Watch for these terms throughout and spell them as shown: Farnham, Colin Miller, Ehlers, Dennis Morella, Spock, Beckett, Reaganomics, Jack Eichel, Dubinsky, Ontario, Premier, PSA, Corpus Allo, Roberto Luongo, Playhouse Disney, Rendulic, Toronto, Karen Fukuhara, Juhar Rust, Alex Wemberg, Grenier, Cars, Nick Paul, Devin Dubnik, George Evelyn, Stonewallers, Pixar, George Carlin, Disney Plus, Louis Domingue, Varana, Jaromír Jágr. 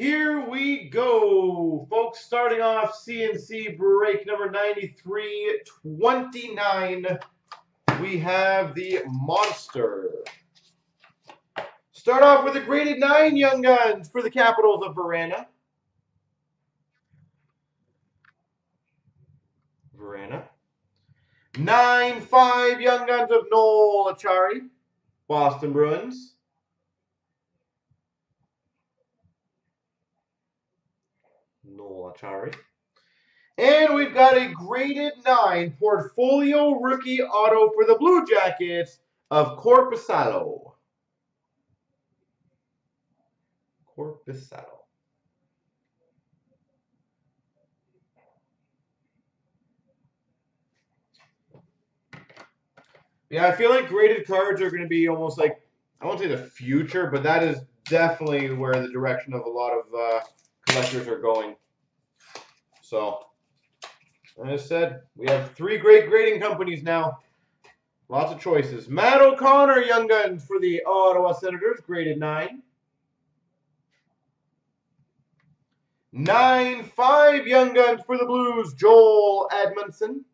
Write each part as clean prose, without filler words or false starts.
Here we go, folks. Starting off CNC break number 9329. We have the Monster. Start off with a graded 9 Young Guns for the Capitals of Varana. Varana. 9-5 Young Guns of Noel Achari, Boston Bruins. 9. And we've got a graded 9 portfolio rookie auto for the Blue Jackets of Corpus Allo. Corpus Allo. Yeah, I feel like graded cards are going to be almost like, I won't say the future, but that is definitely where the direction of a lot of collectors are going. So, as I said, we have 3 great grading companies now. Lots of choices. Matt O'Connor, Young Guns for the Ottawa Senators, graded 9. 9-5 Young Guns for the Blues, Joel Edmondson.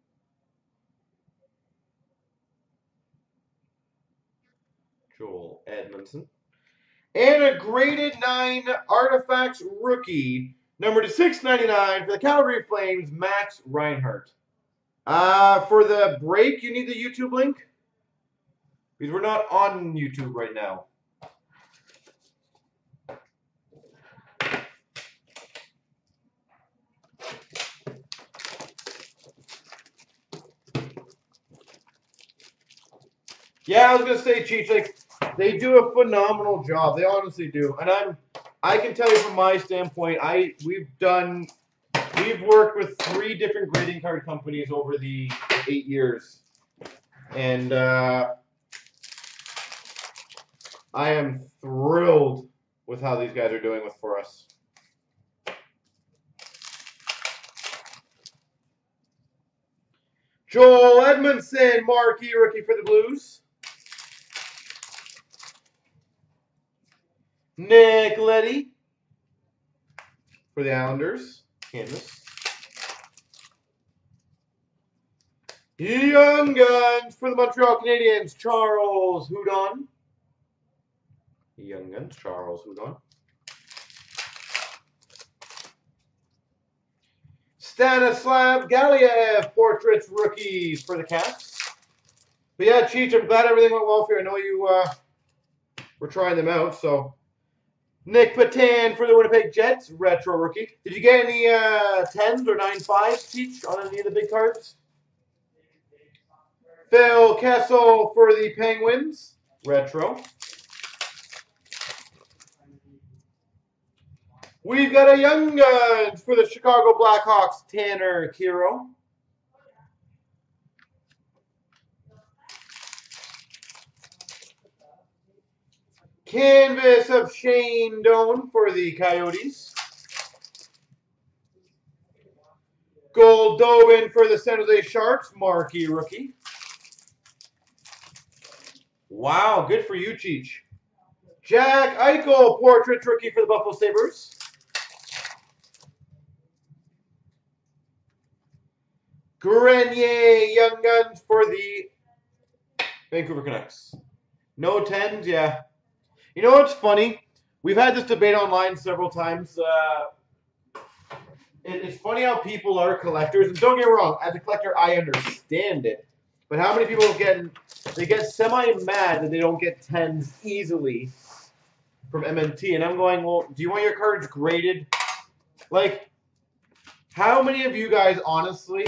And a graded 9 Artifacts rookie, number /699 for the Calgary Flames, Max Reinhardt. For the break, you need the YouTube link? Because we're not on YouTube right now. Yeah, I was going to say, Cheech, like, they do a phenomenal job. They honestly do. And I can tell you from my standpoint, we've worked with 3 different grading card companies over the 8 years. And I am thrilled with how these guys are doing with for us. Joel Edmondson, marquee rookie for the Blues. Nick Letty for the Islanders, canvas. Young Guns for the Montreal Canadiens, Charles Houdon. Young Guns, Charles Houdon. Stanislav Galiev, Portraits Rookies for the Caps. But yeah, Cheech, I'm glad everything went well for you. I know you were trying them out, so... Nick Patan for the Winnipeg Jets, retro rookie. Did you get any 10s or 9.5s each on any of the big cards? Phil Kessel for the Penguins, retro. We've got a Young Guns for the Chicago Blackhawks, Tanner Kiro. Canvas of Shane Doan for the Coyotes. Goldobin for the San Jose Sharks, marquee rookie. Wow, good for you, Cheech. Jack Eichel, portrait rookie for the Buffalo Sabres. Grenier, Young Guns for the Vancouver Canucks. No 10s, yeah. You know what's funny? We've had this debate online several times. It's funny how people are collectors. And don't get me wrong, as a collector, I understand it. But how many people get semi-mad that they don't get 10s easily from MNT? And I'm going, well, do you want your cards graded? Like, how many of you guys, honestly,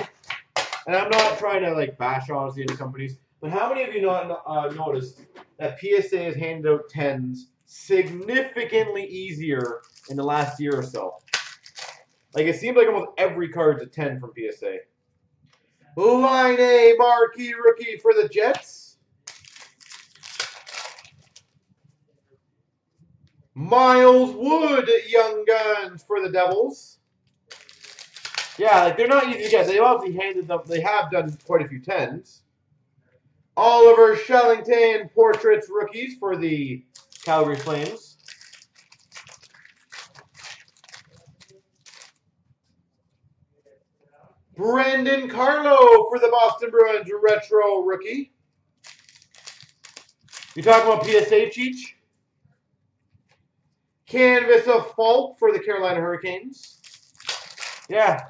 and I'm not trying to, like, bash, honestly, into companies, but how many of you noticed that PSA has handed out 10s significantly easier in the last year or so? Like, it seems like almost every card's a 10 from PSA. Line A, marquee rookie for the Jets. Miles Wood, Young Guns for the Devils. Yeah, like, they're not easy to get. They've obviously they have done quite a few 10s. Oliver Shellington, portraits rookies for the Calgary Flames. Brandon Carlo for the Boston Bruins, retro rookie. You talking about PSA each? Canvas of Falk for the Carolina Hurricanes. Yeah.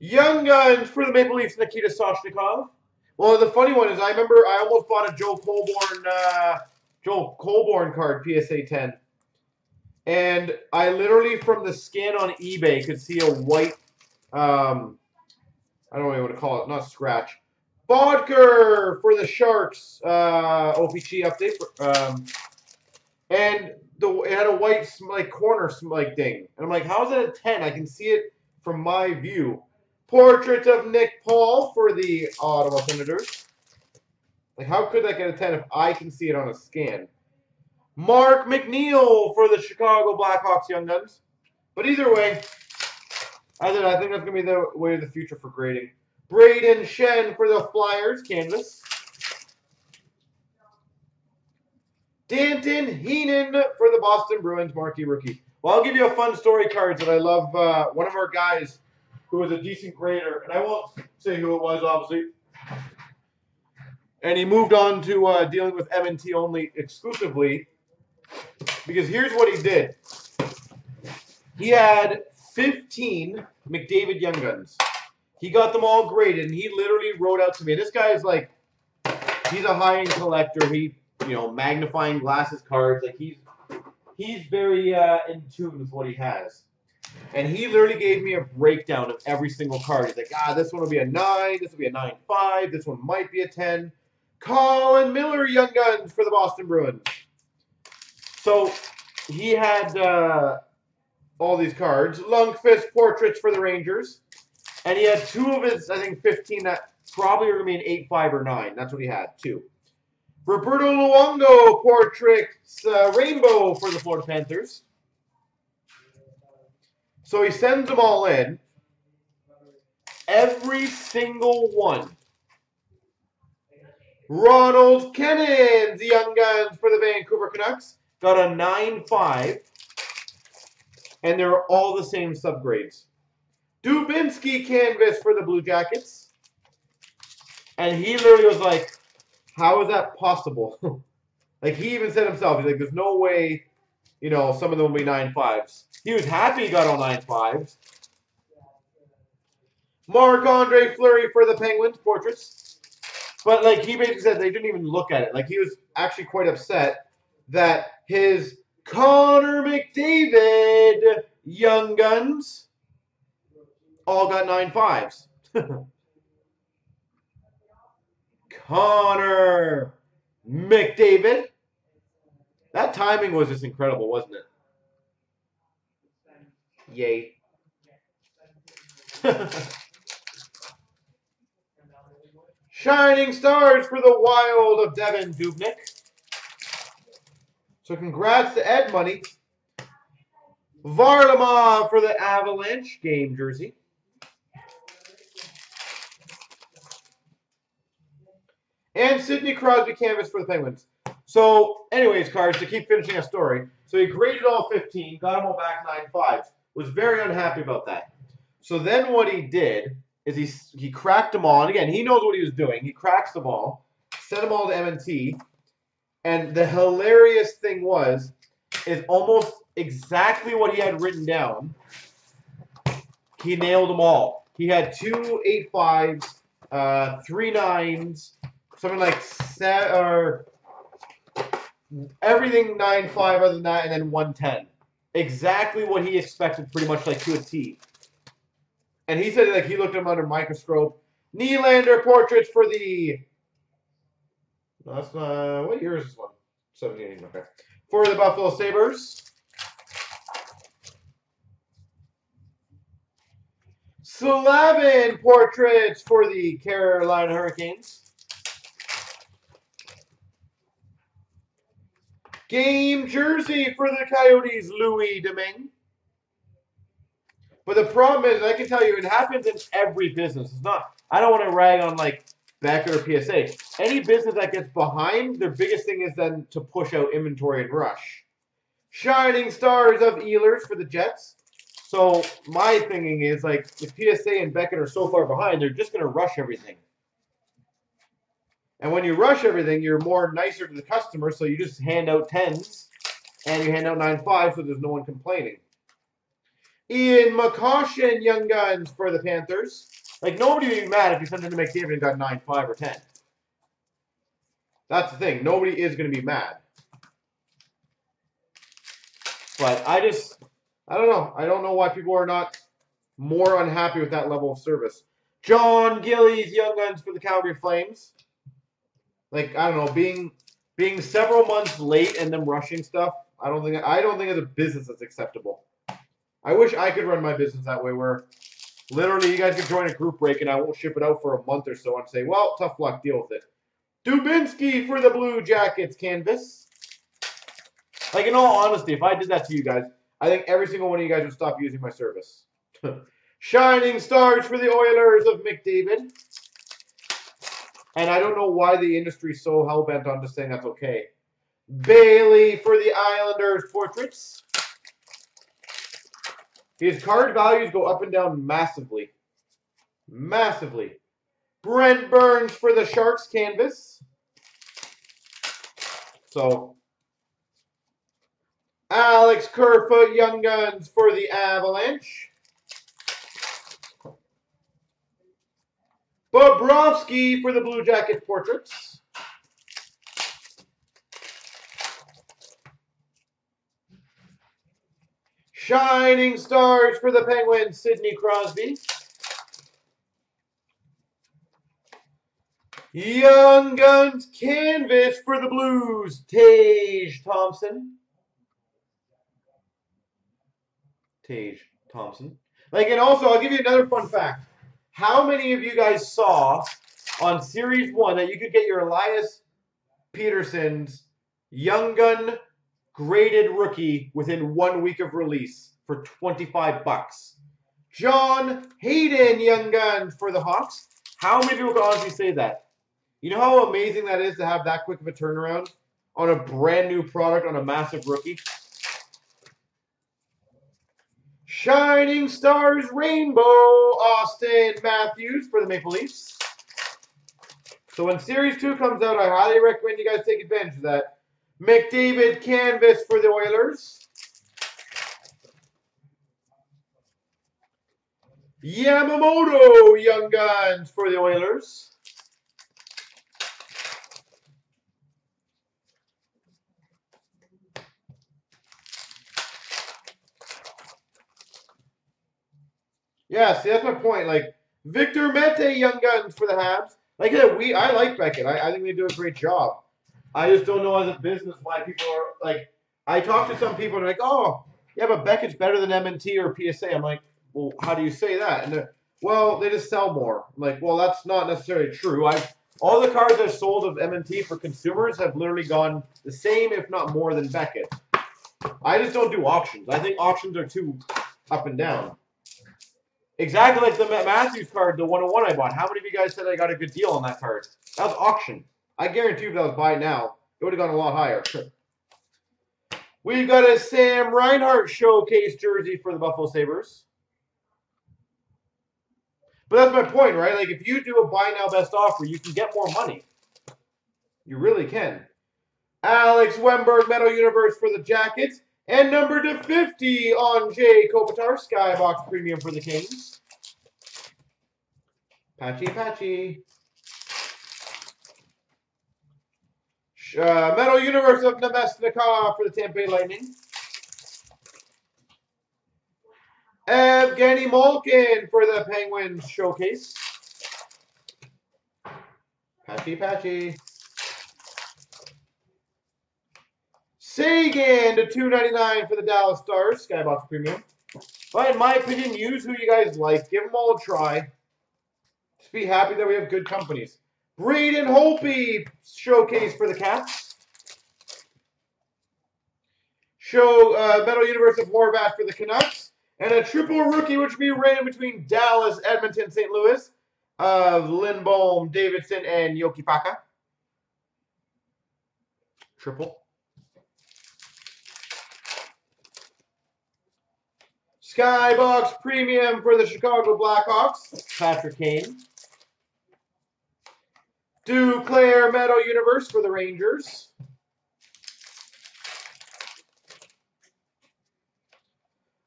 Young Guns for the Maple Leafs, Nikita Sashnikov. Well, the funny one is I remember I almost bought a Joel Colborn card, PSA 10. And I literally, from the scan on eBay, could see a white, I don't know what to call it, not scratch. Bodker for the Sharks, OPG update. And it had a white, like, corner, like, ding. And I'm like, how is it a 10? I can see it from my view. Portrait of Nick Paul for the Ottawa Senators. Like, how could that get a 10 if I can see it on a scan? Mark McNeil for the Chicago Blackhawks, Young Guns. But either way, I don't know, I think that's going to be the way of the future for grading. Brayden Shen for the Flyers, Canvas. Danton Heenan for the Boston Bruins, marquee rookie. Well, I'll give you a fun story card that I love. One of our guys who was a decent grader, and I won't say who it was, obviously. And he moved on to dealing with M&T only exclusively. Because here's what he did. He had 15 McDavid Young Guns. He got them all graded, and he literally wrote out to me. This guy is like, he's a high-end collector. He, you know, magnifying glasses, cards. Like, he's very in tune with what he has. And he literally gave me a breakdown of every single card. He's like, this one will be a 9. This will be a 9.5. This one might be a 10. Colin Miller, Young Guns for the Boston Bruins. So he had all these cards. Lung fist portraits for the Rangers. And he had two of his, I think, 15 that probably are going to be an 8.5 or 9. That's what he had, two. Roberto Luongo portraits rainbow for the Florida Panthers. So he sends them all in. Every single one. Ronald Kinnon, the Young Guns for the Vancouver Canucks, got a 9.5, and they're all the same subgrades. Dubinsky canvas for the Blue Jackets, and he literally was like, how is that possible? Like, he even said himself, he's like, there's no way, you know, some of them will be 9.5s. He was happy he got all 9.5s. Marc-Andre Fleury for the Penguins, portraits. But, like, he basically said they didn't even look at it. Like, he was actually quite upset that his Connor McDavid Young Guns all got 9.5s. Connor McDavid. That timing was just incredible, wasn't it? Yay. Shining Stars for the Wild of Devin Dubnik. So congrats to Ed Money. Varlamov for the Avalanche, game jersey. And Sidney Crosby canvas for the Penguins. So anyways, cards, to keep finishing a story. So he graded all 15, got them all back 9.5s. Was very unhappy about that. So then what he did is he cracked them all. And again, he knows what he was doing. He cracks them all, sent them all to M&T, and the hilarious thing was, is almost exactly what he had written down, he nailed them all. He had two 8.5s, 3 9s, something like seven, or everything 9.5 other than that, and then 1 10. Exactly what he expected, pretty much like to a T. And he said, like, he looked at him under a microscope. Nylander portraits for the... No, that's not... What year is this one? 17, okay. For the Buffalo Sabres. Slavin portraits for the Carolina Hurricanes. Game jersey for the Coyotes, Louis Domingue. But the problem is, I can tell you, it happens in every business. It's not, I don't want to rag on, like, Becker or PSA. Any business that gets behind, their biggest thing is then to push out inventory and rush. Shining Stars of Ehlers for the Jets. So my thinking is, like, if PSA and Beckett are so far behind, they're just going to rush everything. And when you rush everything, you're more nicer to the customer, so you just hand out 10s, and you hand out 9.5, so there's no one complaining. Ian McCaution, Young Guns for the Panthers. Like, nobody would be mad if you sent in to McDavid and got 9.5 or 10. That's the thing. Nobody is going to be mad. But I just... I don't know. I don't know why people are not more unhappy with that level of service. John Gillies, Young Guns for the Calgary Flames. Like, I don't know, being several months late and them rushing stuff. I don't think as a business that's acceptable. I wish I could run my business that way, where literally you guys could join a group break and I won't ship it out for a month or so and say, well, tough luck, deal with it. Dubinsky for the Blue Jackets canvas. Like, in all honesty, if I did that to you guys, I think every single one of you guys would stop using my service. Shining Stars for the Oilers of McDavid. And I don't know why the industry is so hell-bent on just saying that's okay. Bailey for the Islanders portraits. His card values go up and down massively. Massively. Brent Burns for the Sharks canvas. So... Alex Kerfoot, Young Guns for the Avalanche. Bobrovsky for the Blue Jackets portraits. Shining Stars for the Penguins, Sidney Crosby. Young Guns canvas for the Blues, Tage Thompson. Tage Thompson. Like, and also, I'll give you another fun fact. How many of you guys saw on Series 1 that you could get your Elias Pettersson's Young Gun graded rookie within 1 week of release for $25? John Hayden, Young Guns for the Hawks. How many people could honestly say that? You know how amazing that is to have that quick of a turnaround on a brand new product on a massive rookie? Shining Stars Rainbow, Austin Matthews for the Maple Leafs. So when Series 2 comes out, I highly recommend you guys take advantage of that. McDavid canvas for the Oilers. Yamamoto, Young Guns for the Oilers. Yeah, see, that's my point. Like, Victor Mete, Young Guns for the Habs. Like, yeah, I like Beckett. I think they do a great job. I just don't know as a business why people are, like, I talk to some people and they're like, oh, yeah, but Beckett's better than M&T or PSA. I'm like, well, how do you say that? And they're, well, they just sell more. I'm like, well, that's not necessarily true. All the cards I've sold of M&T for consumers have literally gone the same, if not more, than Beckett. I just don't do auctions. I think auctions are too up and down. Exactly like the Matthews card, the 101 I bought. How many of you guys said I got a good deal on that card? That was auction. I guarantee you if that was buy now, it would have gone a lot higher. We've got a Sam Reinhart showcase jersey for the Buffalo Sabres. But that's my point, right? Like, if you do a buy now best offer, you can get more money. You really can. Alex Wemberg, Metal Universe for the Jackets. And number /50 on Anze Kopitar, Skybox Premium for the Kings. Patchy. Metal Universe of Namestnikov for the Tampa Bay Lightning. Evgeny Malkin for the Penguins Showcase. Patchy. Sagan to $2.99 for the Dallas Stars, Skybox Premium. But in my opinion, use who you guys like. Give them all a try. Just be happy that we have good companies. Braden Holtby showcase for the Caps. Metal Universe of Horvat for the Canucks. And a triple rookie, which would be random between Dallas, Edmonton, St. Louis, of Lindholm, Davidson, and Yoki Paka. Triple. Skybox Premium for the Chicago Blackhawks, Patrick Kane. Duclair Metal Universe for the Rangers.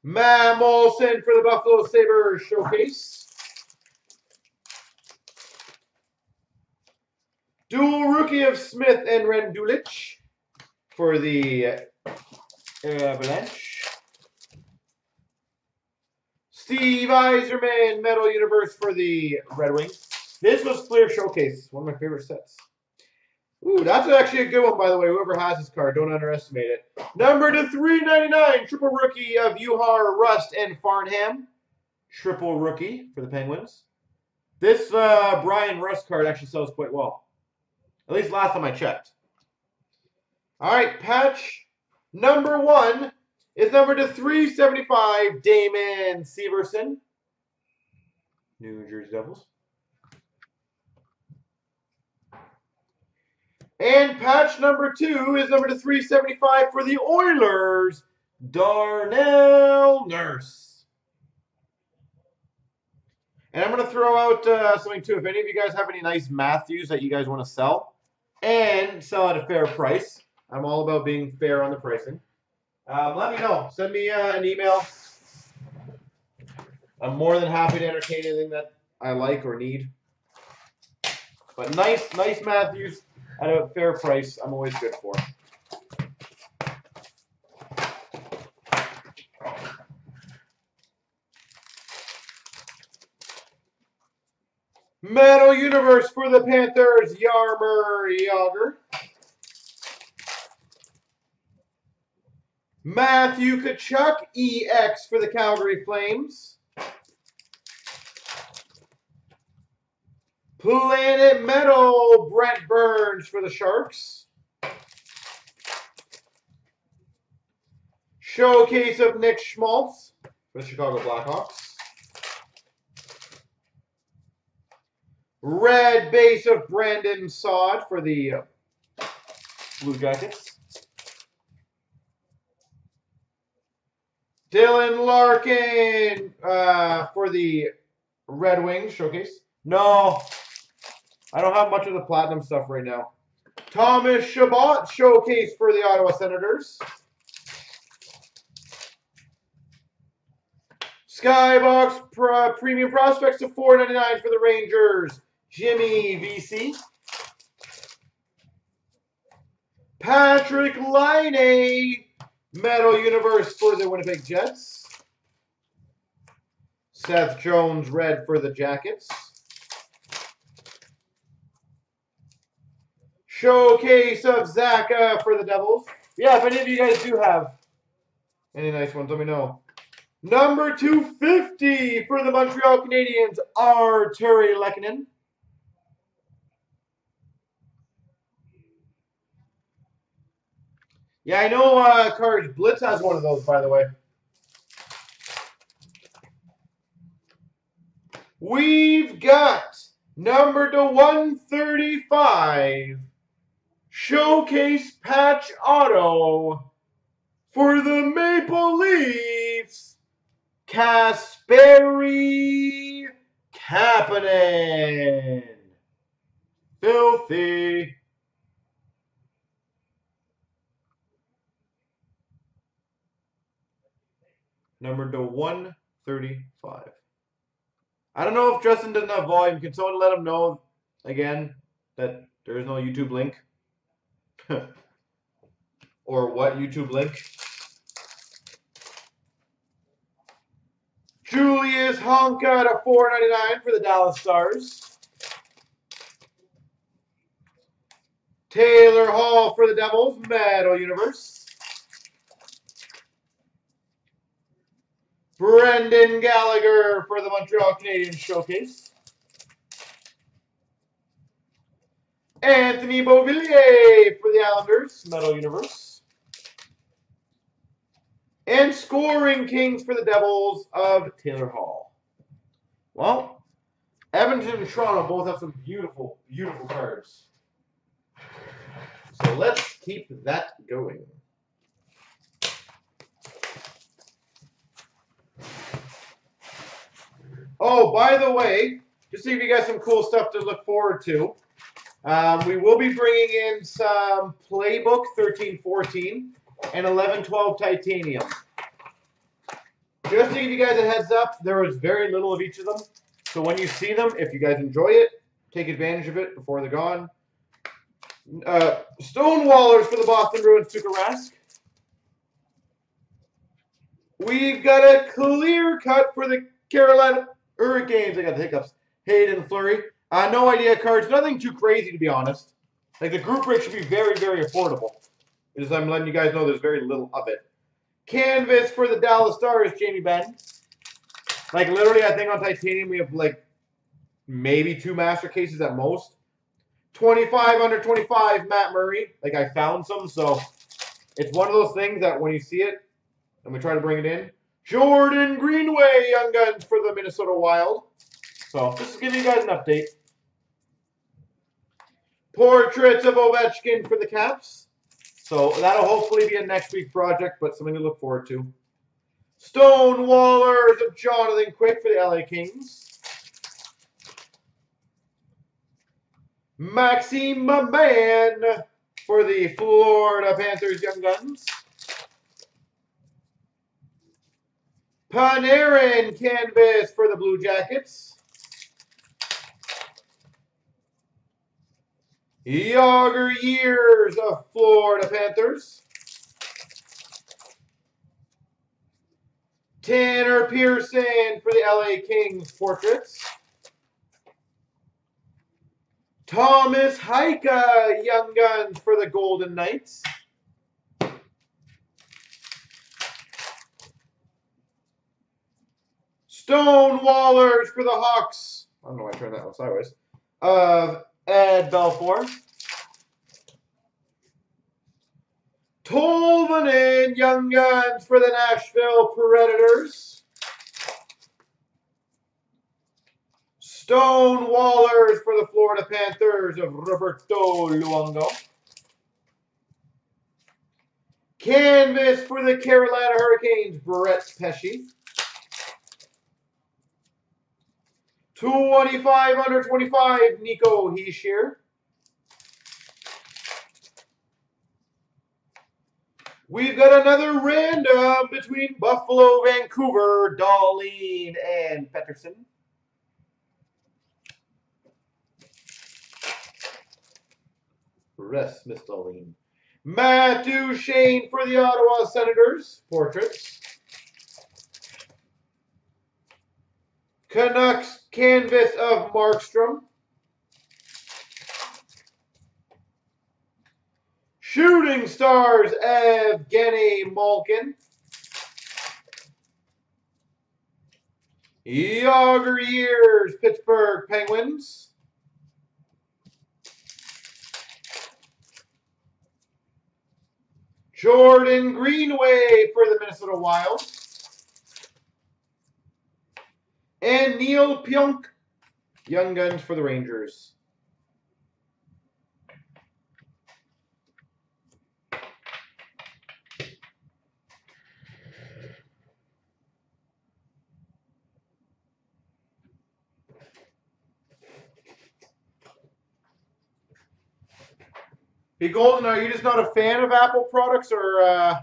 Matt Molson for the Buffalo Sabres Showcase. Dual Rookie of Smith and Rendulic for the Avalanche. Steve Yzerman Metal Universe for the Red Wings. This was Fleer Showcase, one of my favorite sets. Ooh, that's actually a good one, by the way. Whoever has this card, don't underestimate it. Number to 399, triple rookie of Juhar, Rust, and Farnham. Triple rookie for the Penguins. This Brian Rust card actually sells quite well. At least last time I checked. All right, patch number one is number to 375, Damon Severson. New Jersey Devils. And patch number two is number to 375 for the Oilers, Darnell Nurse. And I'm going to throw out something too. If any of you guys have any nice Matthews that you guys want to sell and sell at a fair price, I'm all about being fair on the pricing. Let me know. Send me an email. I'm more than happy to entertain anything that I like or need. But nice Matthews at a fair price, I'm always good for. Metal Universe for the Panthers, Jaromír Jágr. Matthew Tkachuk, EX for the Calgary Flames. Planet Metal, Brent Burns for the Sharks. Showcase of Nick Schmaltz for the Chicago Blackhawks. Red base of Brandon Saad for the Blue Jackets. Dylan Larkin for the Red Wings Showcase. No, I don't have much of the platinum stuff right now. Thomas Chabot Showcase for the Ottawa Senators. Skybox Premium Prospects to 499 for the Rangers, Jimmy VC. Patrick Laine Metal Universe for the Winnipeg Jets. Seth Jones Red for the Jackets. Showcase of Zaka for the Devils. Yeah, if any of you guys do have any nice ones, let me know. Number 250 for the Montreal Canadiens, Arturi Lehkonen. Yeah, I know Cards Blitz has one of those, by the way. We've got number to 135, Showcase Patch Auto for the Maple Leafs, Kasperi Kapanen. Filthy. Number to 135. I don't know if Justin doesn't have volume. Can someone let him know again that there is no YouTube link? Or what YouTube link? Julius Honka to 499 for the Dallas Stars. Taylor Hall for the Devils, Metal Universe. Brendan Gallagher for the Montreal Canadiens Showcase. Anthony Beauvillier for the Islanders, Metal Universe. And Scoring Kings for the Devils of Taylor Hall. Well, Edmonton and Toronto both have some beautiful, beautiful cards. So let's keep that going. Oh, by the way, just to give you guys some cool stuff to look forward to, we will be bringing in some Playbook 13-14 and 11-12 Titanium. Just to give you guys a heads up, there was very little of each of them. So when you see them, if you guys enjoy it, take advantage of it before they're gone. Stonewallers for the Boston Bruins, Tuukka Rask. We've got a clear cut for the Carolina Hurricanes. I got the hiccups. Hayden Fleury. No idea cards. Nothing too crazy, to be honest. Like, the group rate should be very, very affordable. Because I'm letting you guys know there's very little of it. Canvas for the Dallas Stars, Jamie Benn. Like, literally, I think on Titanium we have, like, maybe 2 master cases at most. 25 under 25, Matt Murray. Like, I found some, so it's one of those things that when you see it, and we try to bring it in. Jordan Greenway, Young Guns for the Minnesota Wild. So, just to give you guys an update. Portraits of Ovechkin for the Caps. So, that'll hopefully be a next week project, but something to look forward to. Stonewallers of Jonathan Quick for the LA Kings. Maxime Maman for the Florida Panthers, Young Guns. Panarin canvas for the Blue Jackets. Jágr Years of Florida Panthers. Tanner Pearson for the LA Kings portraits. Thomas Heika, Young Guns for the Golden Knights. Stonewallers for the Hawks. I don't know why I turned that one sideways. Of Ed Belfour. Tolvanen, Young Guns for the Nashville Predators. Stonewallers for the Florida Panthers of Roberto Luongo. Canvas for the Carolina Hurricanes, Brett Pesci. 25 under 25, Nico Hischier. We've got another random between Buffalo, Vancouver, Darlene, and Pettersson. Rest, Miss Darlene. Matt Duchene for the Ottawa Senators. Portraits. Canucks canvas of Markstrom. Shooting Stars, Evgeny Malkin. Jágr Years, Pittsburgh Penguins. Jordan Greenway for the Minnesota Wild. And Neil Pionk, Young Guns for the Rangers. Hey, Golden, are you just not a fan of Apple products, or...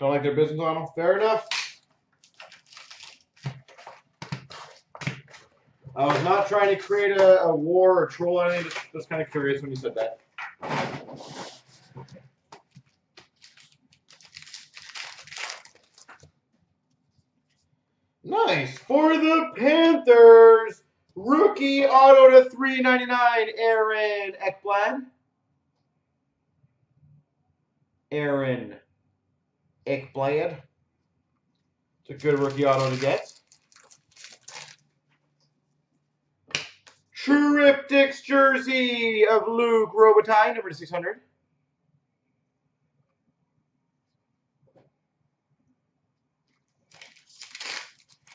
Don't like their business model? Fair enough. I was not trying to create a war or troll or anything. Just kind of curious when you said that. Nice. For the Panthers, rookie auto to 399, Aaron Ekblad. Aaron Ekblad. It's a good rookie auto to get. Triptychs jersey of Luke Robitaille, number 600.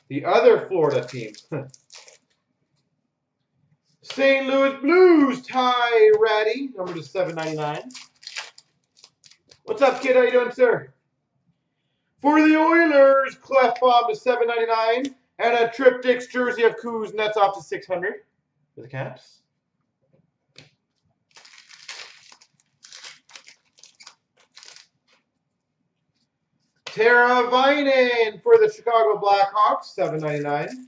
The other Florida team. St. Louis Blues, Ty Ratty, number to 799. What's up, kid? How you doing, sir? For the Oilers, Clef Bomb to 799. And a Triptychs jersey of Kuznets off to 600 for the Caps. Tara Vinen for the Chicago Blackhawks, 799.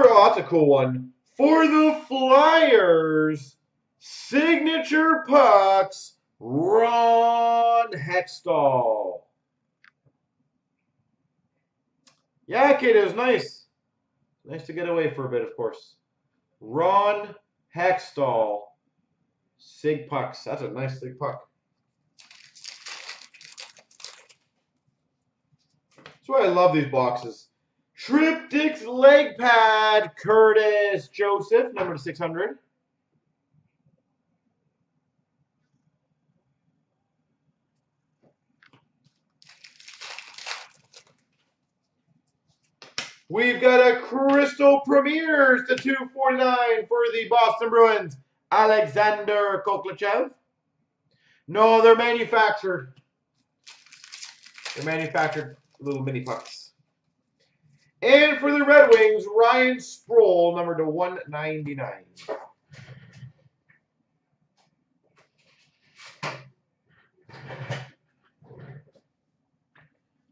That's a cool one. For the Flyers, signature pucks, Ron Hextall. Yeah, kid, it was nice. Nice to get away for a bit, of course. Ron Hextall. Sig pucks. That's a nice sig puck. That's why I love these boxes. Triptychs leg pad, Curtis Joseph, number to 600. We've got a Crystal Premiers to 249 for the Boston Bruins, Alexander Koklachev. No, they're manufactured. They're manufactured little mini pucks. And for the Red Wings, Ryan Sproul, number to 199.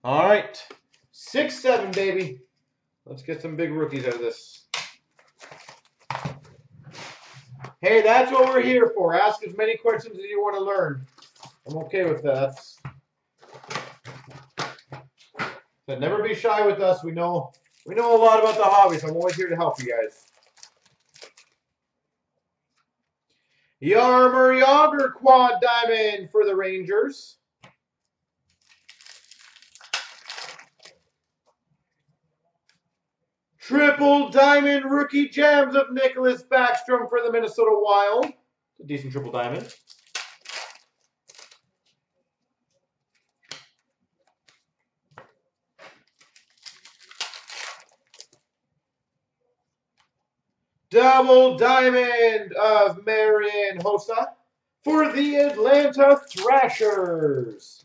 All right, 6-7, baby. Let's get some big rookies out of this. Hey, that's what we're here for. Ask as many questions as you want to learn. I'm okay with that. But never be shy with us. We know a lot about the hobby, so I'm always here to help you guys. Jaromír Jágr quad diamond for the Rangers. Triple diamond rookie gems of Nicholas Backstrom for the Minnesota Wild. A decent triple diamond. Double diamond of Marian Hossa for the Atlanta Thrashers.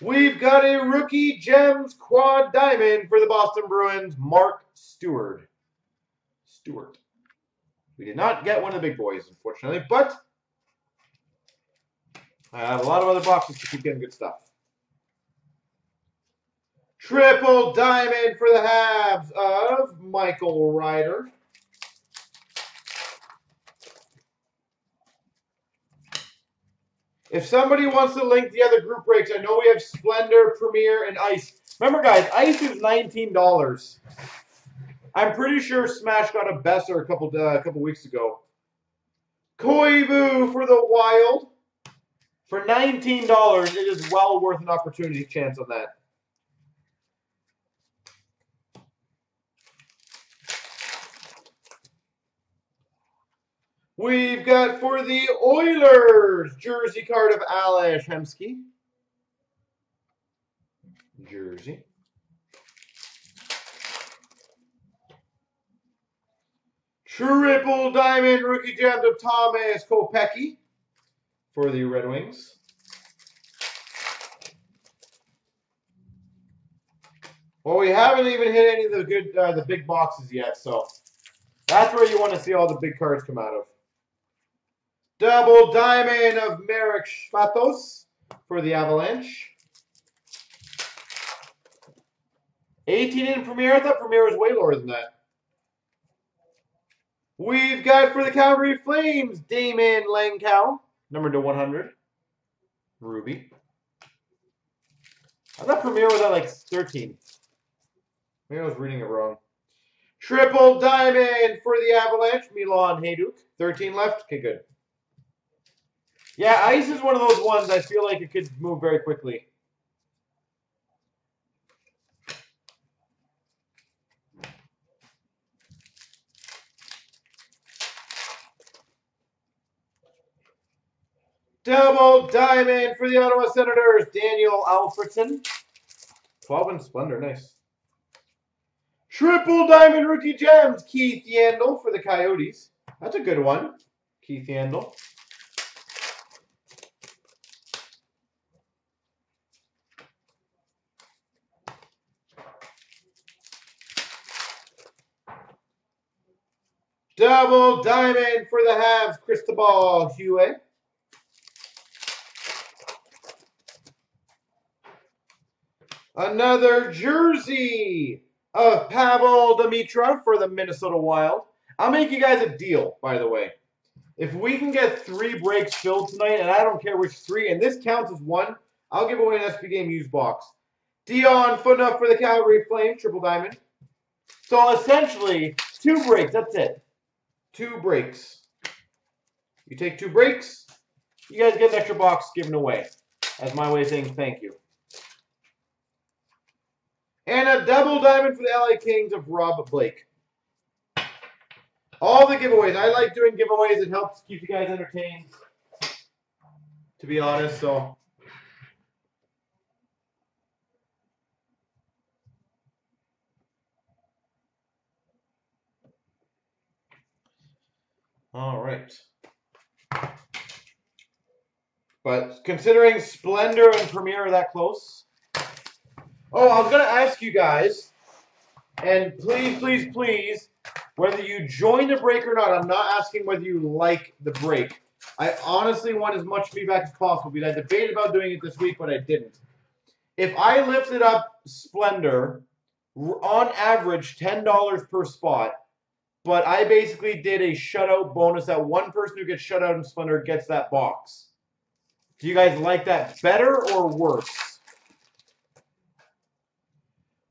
We've got a rookie gems quad diamond for the Boston Bruins, Mark Stewart. We did not get one of the big boys, unfortunately, but I have a lot of other boxes to keep getting good stuff. Triple diamond for the Habs of Michael Ryder. If somebody wants to link the other group breaks, I know we have Splendor, Premier, and Ice. Remember, guys, Ice is $19. I'm pretty sure Smash got a Besser a couple weeks ago. Koivu for the Wild. For $19, it is well worth an opportunity chance on that. We've got for the Oilers, jersey card of Alex Hemsky. Jersey. Triple diamond rookie gems of Thomas Kopitar for the Red Wings. Well, we haven't even hit any of the good, the big boxes yet, so that's where you want to see all the big cards come out of. Double diamond of Marek Špatos for the Avalanche. 18 in Premier. I thought Premier was way lower than that. We've got for the Calgary Flames, Damon Langkow, number to 100. Ruby. I thought Premier was at like 13. Maybe I was reading it wrong. Triple diamond for the Avalanche, Milan Hajduk. 13 left. Okay, good. Yeah, Ice is one of those ones I feel like it could move very quickly. Double diamond for the Ottawa Senators, Daniel Alfredson. 12 in Splendor, nice. Triple diamond rookie gems, Keith Yandel for the Coyotes. That's a good one, Keith Yandel. Double diamond for the Habs, Cristobal Huet. Another jersey of Pavel Dimitra for the Minnesota Wild. I'll make you guys a deal, by the way. If we can get 3 breaks filled tonight, and I don't care which 3, and this counts as 1, I'll give away an SB Game used box. Dion Phaneuf for the Calgary Flames, triple diamond. So essentially, 2 breaks, that's it. 2 breaks. You take 2 breaks, you guys get an extra box given away. That's my way of saying thank you. And a double diamond for the LA Kings of Rob Blake. All the giveaways. I like doing giveaways. It helps keep you guys entertained, to be honest. So all right. But considering Splendor and Premier are that close. Oh, I was going to ask you guys, and please, please, please, whether you join the break or not, I'm not asking whether you like the break. I honestly want as much feedback as possible, because I debated about doing it this week, but I didn't. If I lifted up Splendor, on average, $10 per spot, but I basically did a shutout bonus that one person who gets shut out in Splendor gets that box. Do you guys like that better or worse?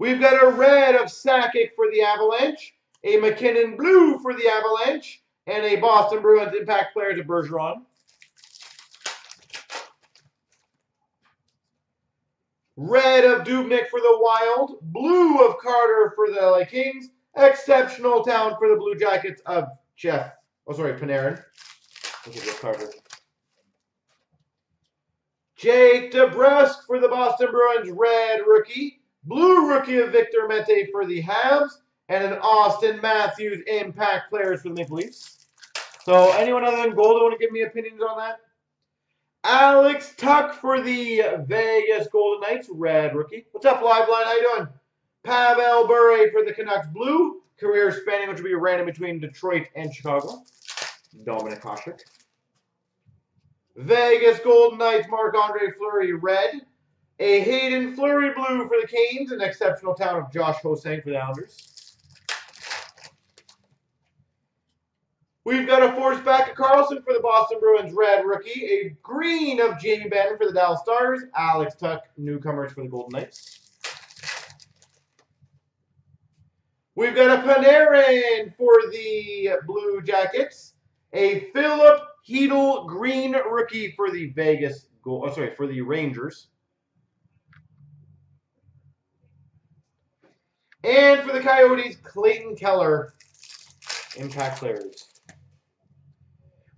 We've got a red of Sakic for the Avalanche, a McKinnon blue for the Avalanche, and a Boston Bruins impact player to Bergeron. Red of Dubnyk for the Wild, blue of Carter for the LA Kings, exceptional talent for the Blue Jackets of Panarin. Look at this Carter. Jake DeBrusk for the Boston Bruins, red rookie. Blue rookie of Victor Mete for the Habs, and an Austin Matthews impact players for the Maple Leafs. So anyone other than Goldo want to give me opinions on that? Alex Tuck for the Vegas Golden Knights, red rookie. What's up, Liveline? How you doing? Pavel Bure for the Canucks, blue. Career spanning, which will be random between Detroit and Chicago. Dominic Hasek. Vegas Golden Knights, Marc-Andre Fleury, red. A Hayden Fleury blue for the Canes, an exceptional talent of Josh Hosang for the Islanders. We've got a force back of Carlson for the Boston Bruins, red rookie. A green of Jamie Benn for the Dallas Stars. Alex Tuck, newcomers for the Golden Knights. We've got a Panarin for the Blue Jackets. A Philip Hedel green rookie for the Rangers. And for the Coyotes, Clayton Keller, impact players.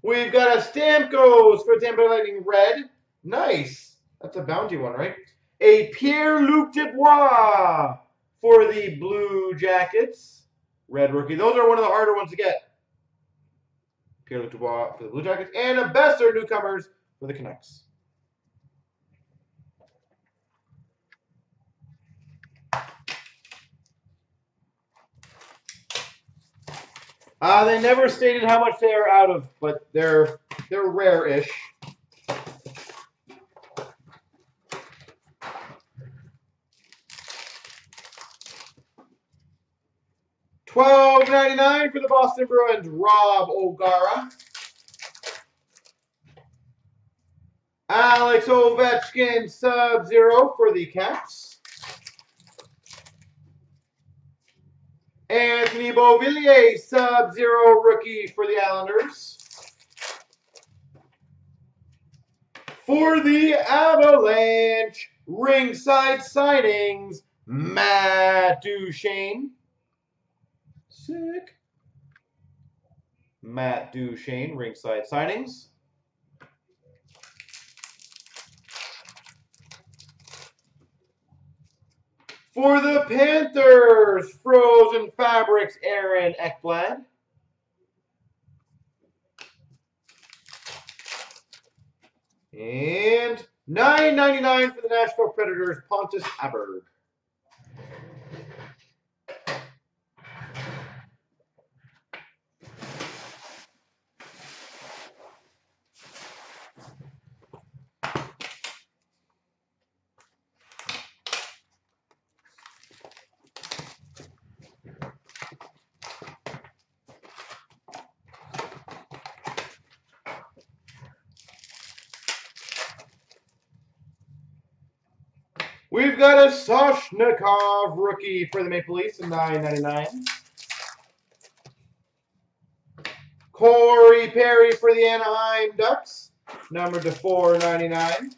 We've got a Stamkos for Tampa Bay Lightning, red. Nice. That's a bounty one, right? A Pierre-Luc Dubois for the Blue Jackets, red rookie. Those are one of the harder ones to get. Pierre-Luc Dubois for the Blue Jackets. And a Besser newcomers for the Canucks. They never stated how much they are out of, but they're rare-ish. $12.99 for the Boston Bruins, Rob O'Gara. Alex Ovechkin, Sub-Zero for the Caps. Anthony Beauvillier, Sub-Zero rookie for the Islanders. For the Avalanche, ringside signings, Matt Duchene. Sick. Matt Duchene, ringside signings. For the Panthers, Frozen Fabrics, Aaron Ekblad. And $9.99 for the Nashville Predators, Pontus Åberg. We've got a Sashnikov rookie for the Maple Leafs in $9.99. Corey Perry for the Anaheim Ducks, numbered to $4.99.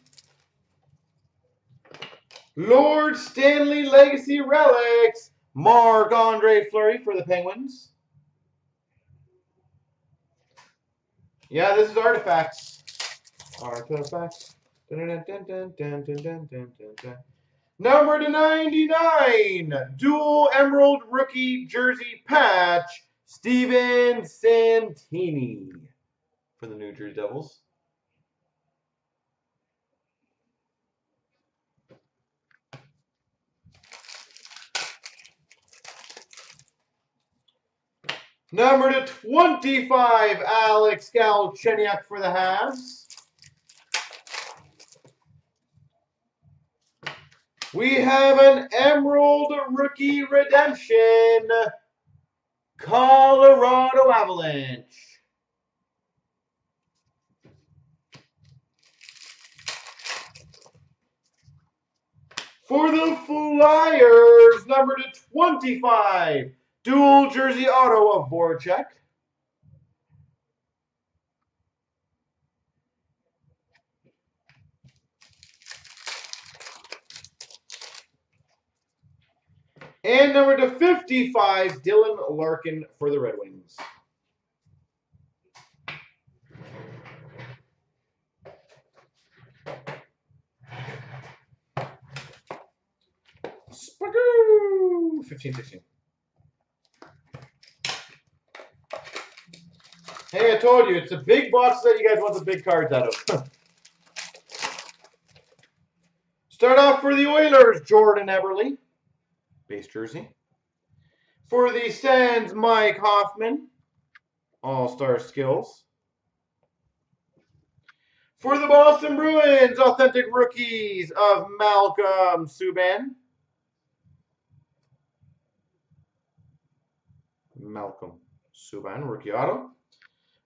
Lord Stanley Legacy Relics, Marc-Andre Fleury for the Penguins. Yeah, this is Artifacts. Artifacts. Dun, dun, dun, dun, dun, dun, dun, dun, dun. Number to 99, dual emerald rookie jersey patch, Steven Santini for the New Jersey Devils. Number to 25, Alex Galchenyuk for the Habs. We have an Emerald Rookie Redemption, Colorado Avalanche. For the Flyers, number to 25, Dual Jersey Auto of Voracek. And number to 55, Dylan Larkin for the Red Wings. Spagoo! 15-16. Hey, I told you, it's the big boxes that you guys want the big cards out of. Start off for the Oilers, Jordan Eberle. Base jersey. For the Sens, Mike Hoffman, all-star skills. For the Boston Bruins, authentic rookies of Malcolm Subban. Malcolm Subban, rookie auto.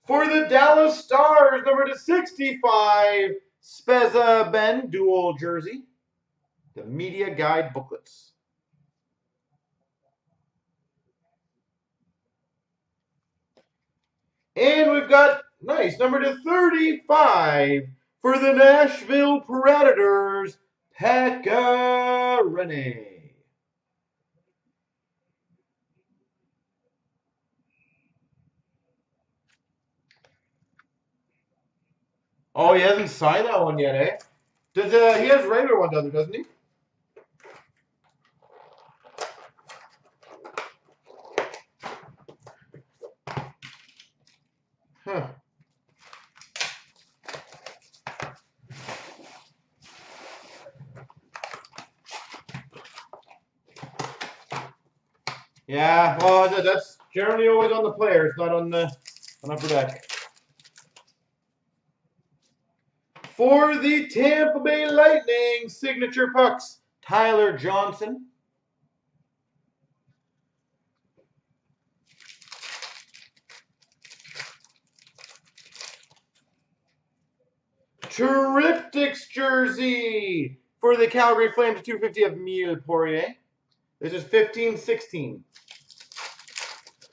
For the Dallas Stars, number to 65, Spezza Ben, dual jersey. The media guide booklets. And we've got, nice, number to 35 for the Nashville Predators, Pekka Rinne. Oh, he hasn't signed that one yet, eh? Does, he has a regular one, doesn't he? Huh. Yeah, well, that's generally always on the players, not on the upper deck. For the Tampa Bay Lightning, signature pucks, Tyler Johnson. Triptychs jersey for the Calgary Flames, 250 of Mille Poirier. This is 15-16.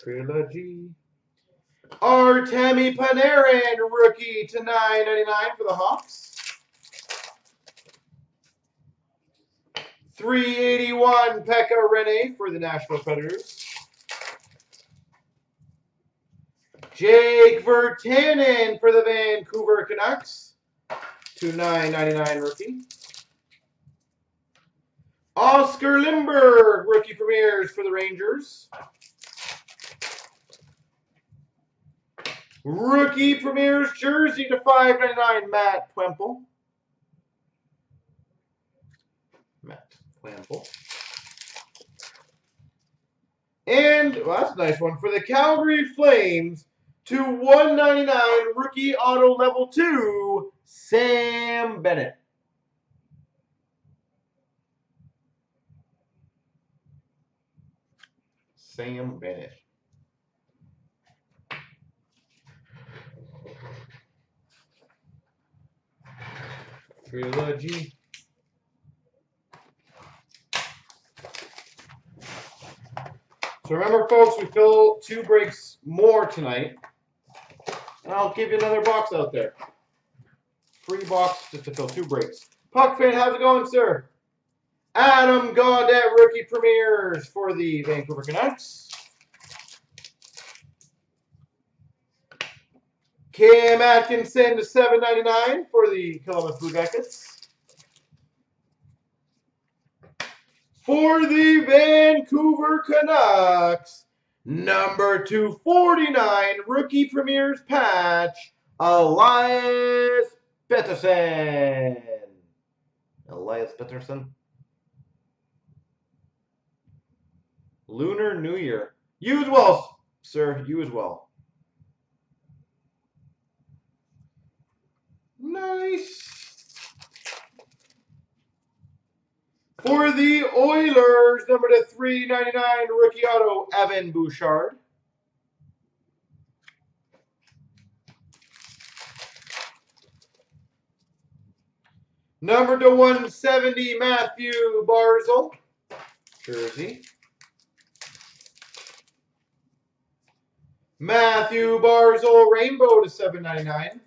Trilogy. Artemi Panarin, rookie to $9.99 for the Hawks. 381 Pekka Rinne for the Nashville Predators. Jake Virtanen for the Vancouver Canucks. $9.99 rookie. Oscar Lindbergh, rookie premieres for the Rangers. Rookie premieres jersey to $5.99, Matt Wemple. And well, that's a nice one for the Calgary Flames to $1.99 rookie auto level 2, Sam Bennett. Sam Bennett. Trilogy. So remember, folks, we fill 2 breaks more tonight, and I'll give you another box out there. Free box just to fill 2 breaks. Puck Fan, how's it going, sir? Adam Gaudette, rookie premieres for the Vancouver Canucks. Cam Atkinson to $7.99 for the Columbus Blue Jackets. For the Vancouver Canucks, number 249, rookie premieres patch, Elias Pettersson. Elias Pettersson. Lunar New Year. You as well, sir. You as well. Nice. For the Oilers, number to $3.99, rookie auto, Evan Bouchard. Number to 170, Matthew Barzal, jersey. Matthew Barzal Rainbow to $7.99.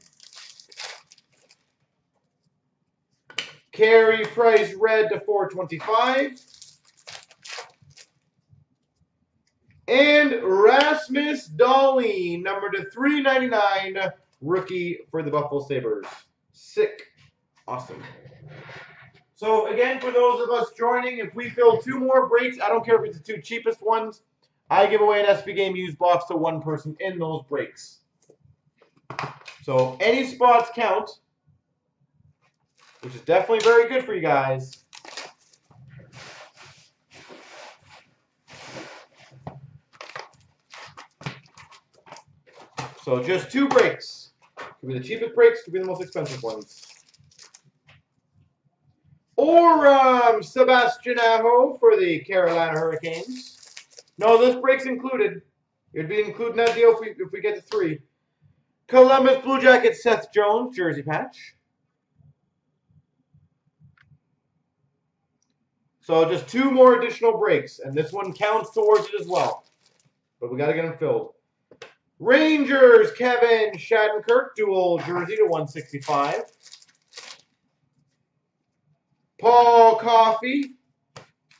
Carey Price Red to $4.25. And Rasmus Dahlin, number to $3.99, rookie for the Buffalo Sabres. Sick. Awesome. So again, for those of us joining, if we fill 2 more breaks, I don't care if it's the 2 cheapest ones, I give away an SB Game used box to 1 person in those breaks. So any spots count, which is definitely very good for you guys. So just 2 breaks. Could be the cheapest breaks, could be the most expensive ones. Or Sebastian Aho for the Carolina Hurricanes. No, this break's included. It would be included in that deal if we get to 3. Columbus Blue Jackets, Seth Jones, jersey patch. So just 2 more additional breaks, and this one counts towards it as well. But we got to get them filled. Rangers, Kevin Shattenkirk, dual jersey to 165. Paul Coffey.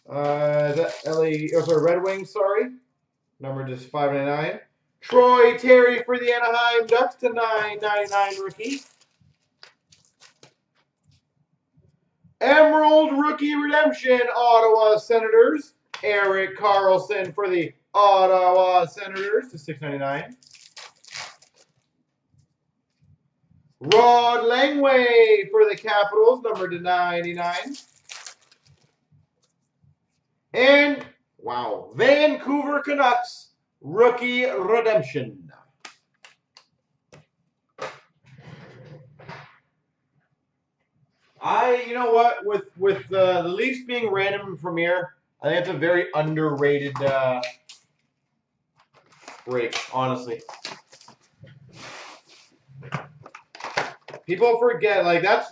Red Wings, sorry. Number just 5.99. Troy Terry for the Anaheim Ducks to $9.99 rookie. Emerald Rookie Redemption, Ottawa Senators. Eric Carlson for the Ottawa Senators to $6.99. Rod Langway for the Capitals, number to $9.99. And, wow, Vancouver Canucks, Rookie Redemption. You know what, with the Leafs being random and premier, I think it's a very underrated break, honestly. People forget, like, that's...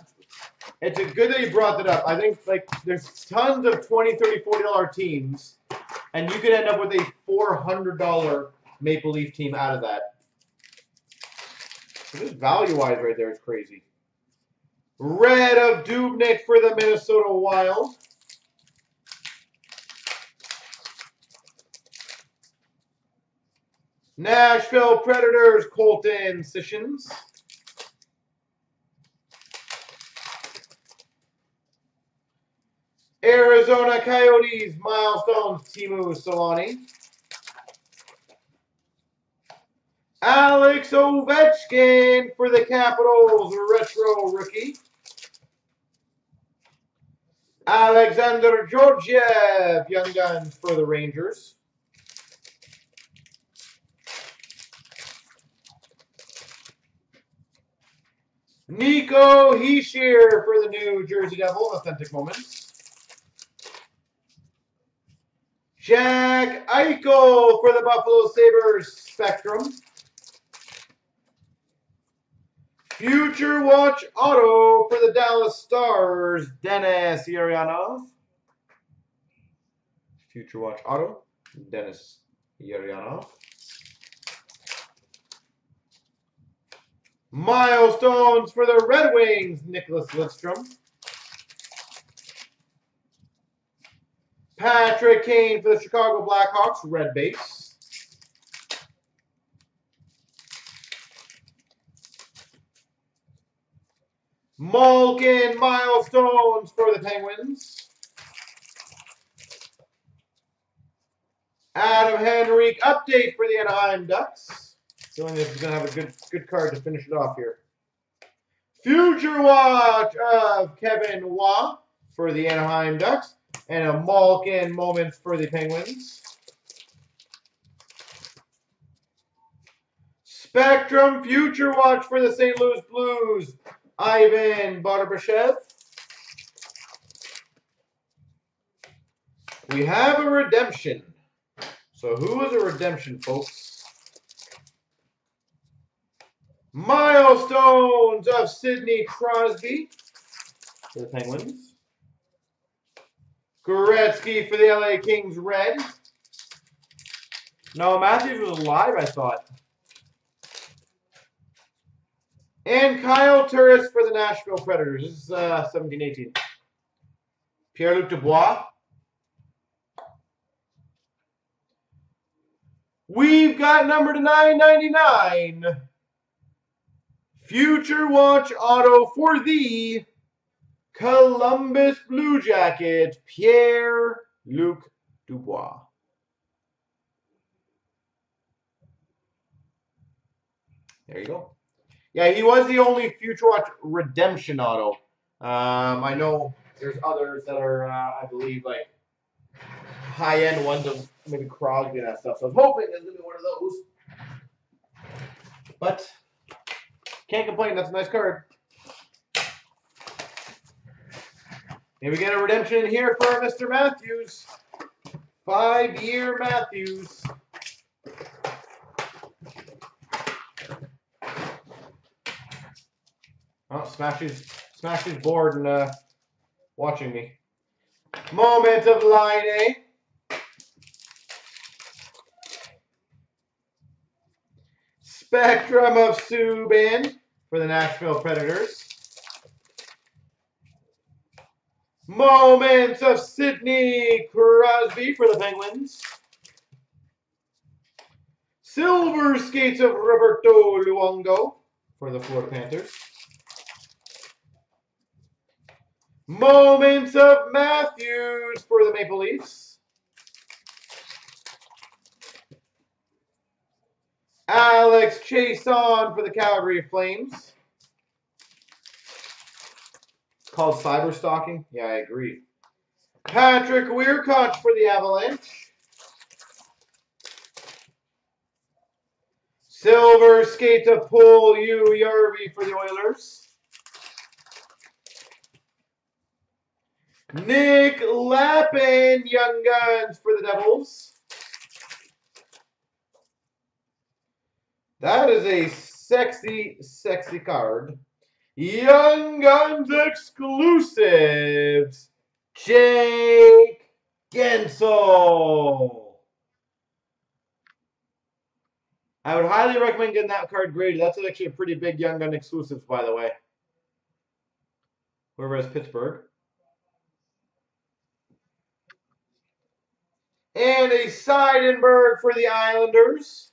It's good that you brought that up. I think, like, there's tons of $20, $30, $40 teams, and you could end up with a $400 Maple Leaf team out of that. So just value-wise right there is crazy. Red of Dubnik for the Minnesota Wild. Nashville Predators, Colton Sissons. Arizona Coyotes, Milestones, Teemu Selanne. Alex Ovechkin for the Capitals, Retro Rookie. Alexander Georgiev, Young Guns for the Rangers. Nico Hischier for the New Jersey Devil, Authentic Moments. Jack Eichel for the Buffalo Sabres, Spectrum. Future Watch Auto for the Dallas Stars, Denis Yeryanov. Future Watch Auto, Denis Yeryanov. Milestones for the Red Wings, Nicholas Lidstrom. Patrick Kane for the Chicago Blackhawks, red base. Malkin Milestones for the Penguins. Adam Henrique update for the Anaheim Ducks. Feeling this is going to have a good card to finish it off here. Future Watch of Kevin Waugh for the Anaheim Ducks. And a Malkin moment for the Penguins. Spectrum Future Watch for the St. Louis Blues, Ivan Barbashev. We have a redemption. So who is a redemption, folks? Milestones of Sidney Crosby for the Penguins. Gretzky for the LA Kings, red. No, Matthews was alive, I thought. And Kyle Turris for the Nashville Predators. This is 17-18. Pierre-Luc Dubois. We've got number to 999. Future Watch Auto for the Columbus Blue Jacket, Pierre-Luc Dubois. There you go. Yeah, he was the only Future Watch redemption auto. I know there's others that are, I believe, like high-end ones of maybe Crosby and that stuff. So I was hoping there's going to be one of those. But can't complain. That's a nice card. And we get a redemption in here for Mr. Matthews. 5-year Matthews. Oh, smash his board and watching me. Moment of line A. Spectrum of Subban for the Nashville Predators. Moments of Sidney Crosby for the Penguins. Silver Skates of Roberto Luongo for the Florida Panthers. Moments of Matthews for the Maple Leafs. Alex Chason for the Calgary Flames. Called cyber stalking? Yeah, I agree. Patrick Weirkoch for the Avalanche. Silver Skate to Pull You Yarby for the Oilers. Nick Lappin, Young Guns for the Devils. That is a sexy, sexy card. Young Guns exclusives, Jake Gensel. I would highly recommend getting that card graded. That's actually a pretty big Young Gun exclusives, by the way. Whoever has Pittsburgh. And a Seidenberg for the Islanders.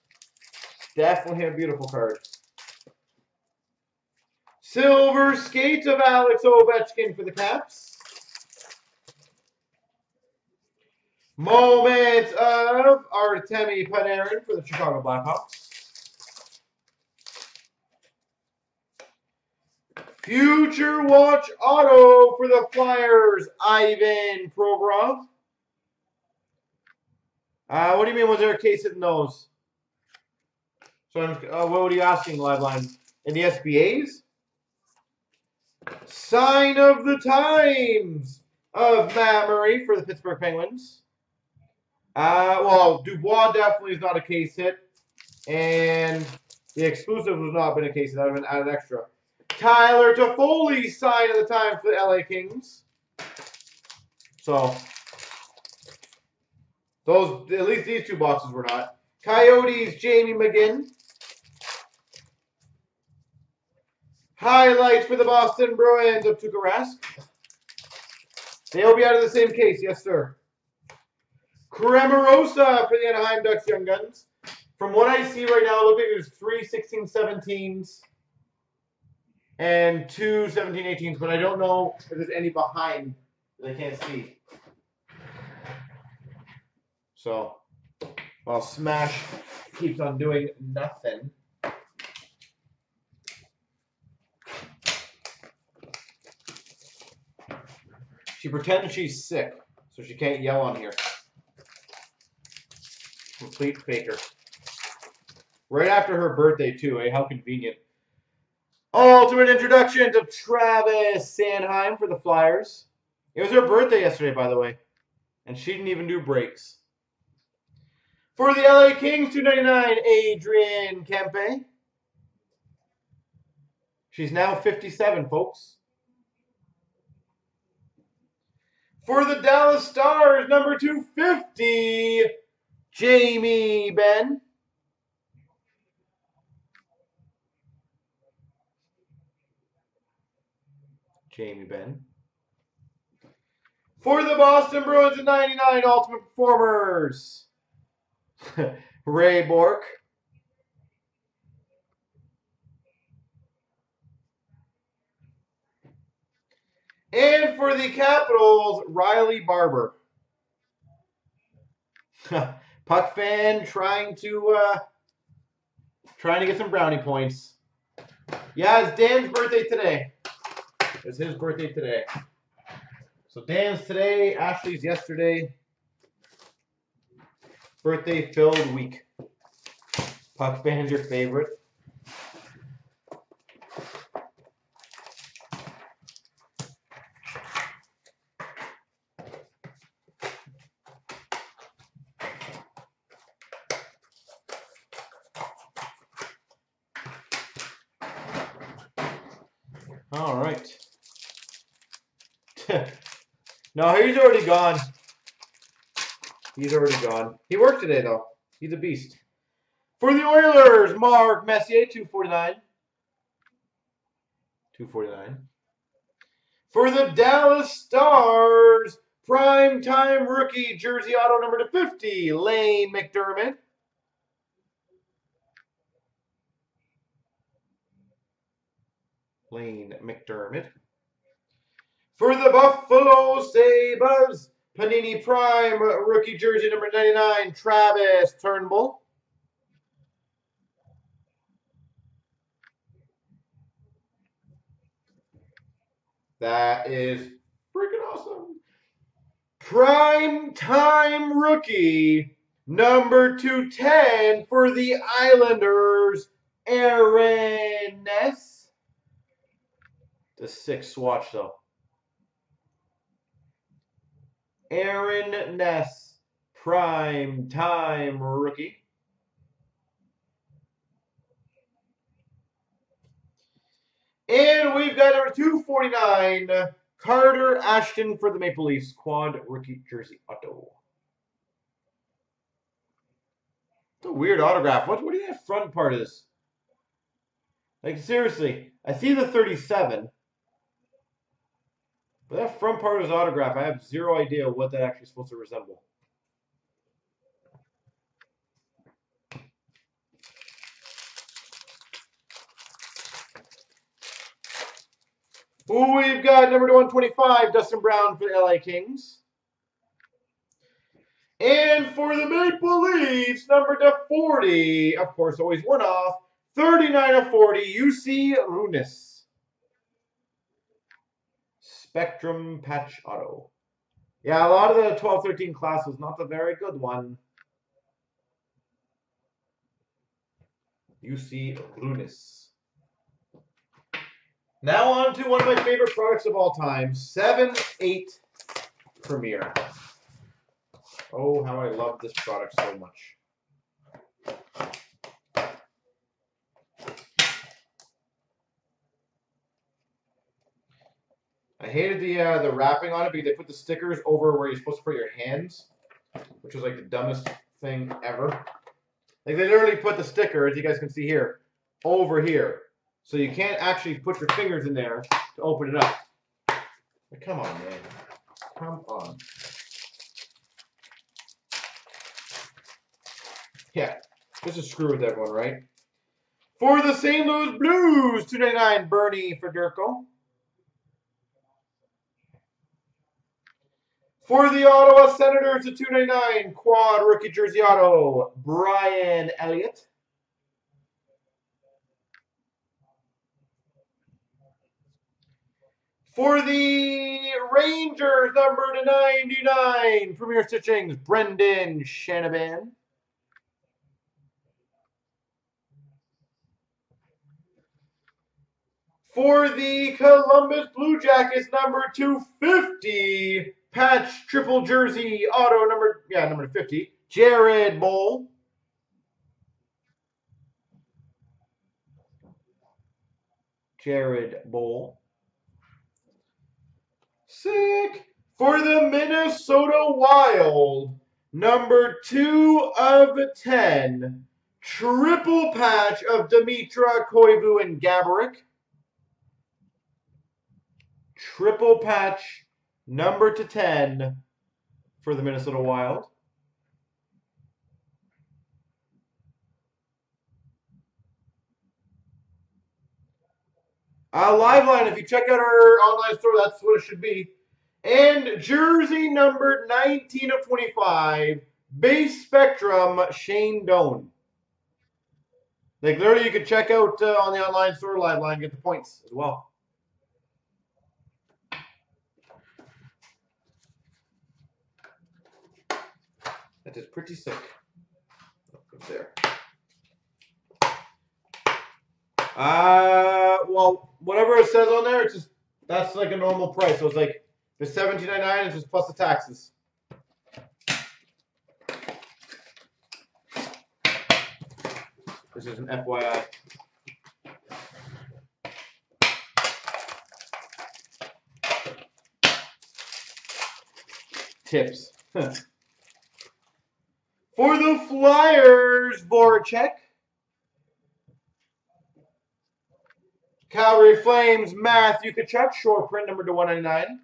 Definitely a beautiful card. Silver Skates of Alex Ovechkin for the Caps. Moment of Artemi Panarin for the Chicago Blackhawks. Future Watch Auto for the Flyers, Ivan Provorov. What do you mean, was there a case of nose? So, what were you asking, Liveline? In the SBAs? Sign of the Times of Matt Murray for the Pittsburgh Penguins. Well, Dubois definitely is not a case hit. And the exclusive has not been a case hit. That would have been added extra. Tyler Toffoli, sign of the Times for the LA Kings. So, those, at least these two boxes were not. Coyotes, Jamie McGinn. Highlights for the Boston Bruins of Tuukka Rask. They will be out of the same case, yes, sir. Cremarosa for the Anaheim Ducks Young Guns. From what I see right now, it looks like there's 3 16-17s and 2 17-18s, but I don't know if there's any behind that I can't see. So, while Smash keeps on doing nothing. She pretends she's sick, so she can't yell on here. Complete faker. Right after her birthday, too, eh? How convenient. Ultimate introduction to Travis Sanheim for the Flyers. It was her birthday yesterday, by the way, and she didn't even do breaks. For the LA Kings, $2.99, Adrian Kempe. She's now 57, folks. For the Dallas Stars, number 250, Jamie Benn. Jamie Benn. For the Boston Bruins at 99, Ultimate Performers, Ray Bourque. And for the Capitals, Riley Barber. Puck fan trying to get some brownie points. Yeah, it's Dan's birthday today. It's his birthday today. So Dan's today, Ashley's yesterday. Birthday filled week. Puck fan's your favorite. All right. No, he's already gone. He's already gone. He worked today, though. He's a beast. For the Oilers, Mark Messier, 249. 249. For the Dallas Stars, primetime rookie, jersey auto number to 50, Lane McDermott. Lane McDermott. For the Buffalo Sabres, Panini Prime rookie jersey number 99, Travis Turnbull. That is freaking awesome. Prime time rookie number 210 for the Islanders, Aaron Ness. The sixth swatch, though. Aaron Ness, prime time rookie. And we've got our 249, Carter Ashton for the Maple Leafs, quad rookie jersey auto. It's a weird autograph. What do you think that front part is? Like, seriously, I see the 37. But that front part of his autograph, I have zero idea what that actually is supposed to resemble. Ooh, we've got number 125, Dustin Brown for the LA Kings. And for the Maple Leafs, number to 40, of course, always one off, 39 of 40, UC Runas. Spectrum patch auto. Yeah, a lot of the 12-13 class was not a very good one. UC Runas. Now on to one of my favorite products of all time, 7/8 Premier. Oh, how I love this product so much. I hated the wrapping on it because they put the stickers over where you're supposed to put your hands, which was like the dumbest thing ever. Like they literally put the sticker, as you guys can see here, over here. So you can't actually put your fingers in there to open it up. But come on, man. Come on. Yeah, this is screw with everyone, right? For the St. Louis Blues, 299 Bernie Federico. For the Ottawa Senators, the 299 quad rookie jersey auto, Brian Elliott. For the Rangers, number to 99, Premier Stitchings, Brendan Shanahan. For the Columbus Blue Jackets, number 250, patch triple jersey auto number 50, Jared Bowl. Jared Bowl. Sick. For the Minnesota Wild, number 2 of 10, triple patch of Dimitra Koivu and Gaborik. Triple patch. Number to 10 for the Minnesota Wild. Liveline, if you check out our online store, that's what it should be. And jersey number 19 of 25, base spectrum, Shane Doan. Like, literally, you could check out on the online store, Liveline, get the points as well. That is pretty sick. Up there. Well, whatever it says on there, it's just that's like a normal price. So it's like the $17.99 is just plus the taxes. This is an FYI. Tips. For the Flyers, Voracek. Calgary Flames, Matthew Tkachuk, short print number to 199.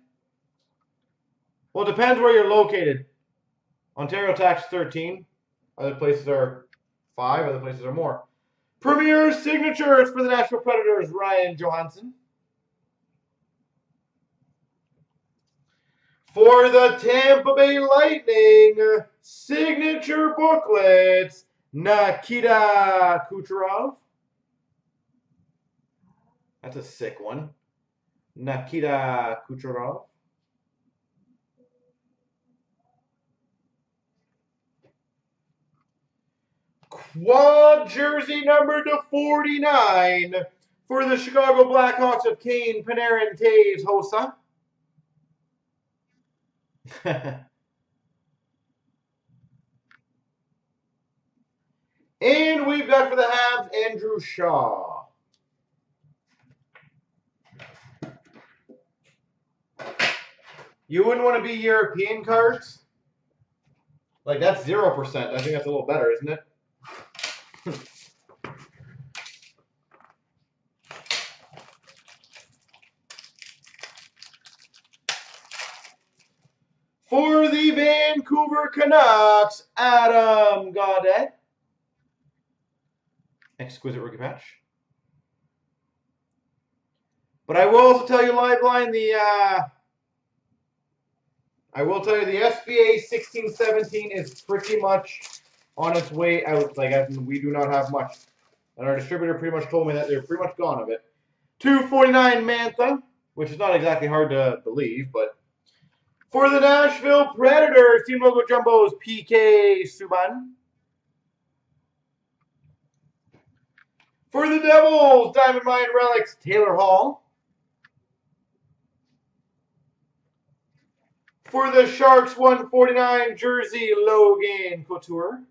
Well, it depends where you're located. Ontario tax 13. Other places are 5. Other places are more. Premier signatures for the Nashville Predators, Ryan Johansson. For the Tampa Bay Lightning, signature booklets, Nikita Kucherov. That's a sick one. Nikita Kucherov. Quad jersey number to 49 for the Chicago Blackhawks of Kane, Panarin, Taves, Hossa. And we've got for the Habs, Andrew Shaw. You wouldn't want to be European cards? Like, that's 0%. I think that's a little better, isn't it? For the Vancouver Canucks, Adam Gaudette. Exquisite rookie patch. But I will also tell you, Liveline, I I will tell you, the SBA 16-17 is pretty much on its way out. Like, as in, we do not have much. And our distributor pretty much told me that they're pretty much gone of it. 249 Mantha, which is not exactly hard to believe, but for the Nashville Predators, Team Logo Jumbos, PK Subban. For the Devils, Diamond Mine Relics, Taylor Hall. For the Sharks, 149 jersey, Logan Couture.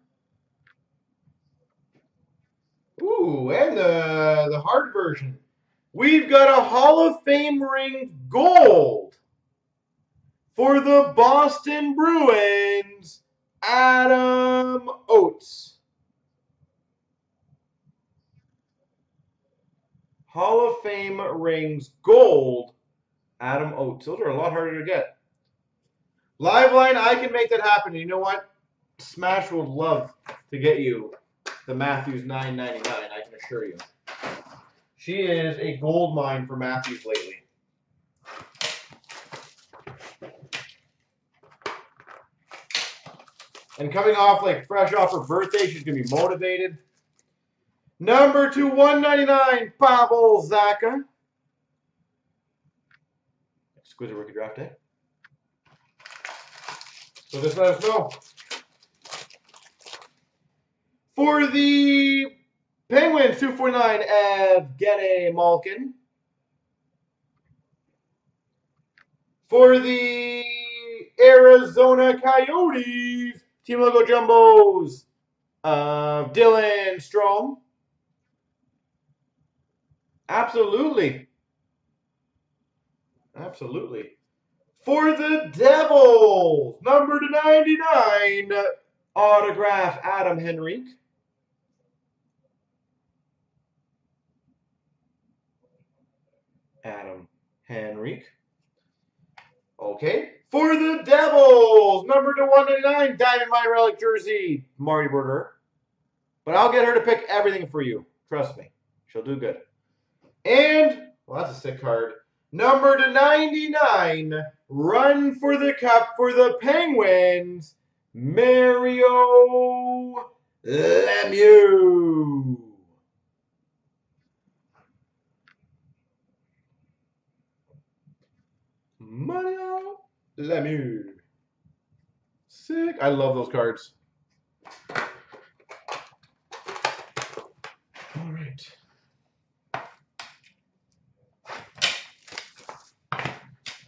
Ooh, and the hard version. We've got a Hall of Fame ring gold for the Boston Bruins, Adam Oates. Hall of Fame rings gold, Adam Oates. Those are a lot harder to get. Liveline, I can make that happen. You know what? Smash would love to get you the Matthews 999, I can assure you. She is a gold mine for Matthews lately. And coming off, like, fresh off her birthday, she's going to be motivated. Number 2/199, Pavel Zacha. Exquisite rookie draft day. So just let us know. For the Penguins, 249, Evgeny Malkin. For the Arizona Coyotes, Team Logo Jumbos, Dylan Strome. Absolutely. Absolutely. For the Devils, number 2/99, autograph, Adam Henrique. Adam Henrique. Okay. For the Devils, number 2/199, Diamond Mine Relic jersey, Marty Berger. But I'll get her to pick everything for you. Trust me. She'll do good. And, well, that's a sick card. Number 2/99, run for the cup for the Penguins, Mario Lemieux. Mario Lemieux. Sick. I love those cards. All right.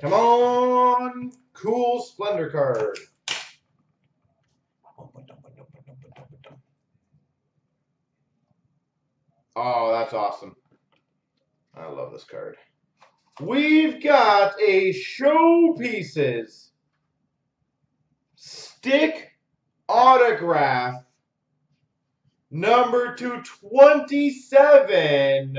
Come on. Cool Splendor card. Oh, that's awesome. I love this card. We've got a Showpieces stick autograph, number 227,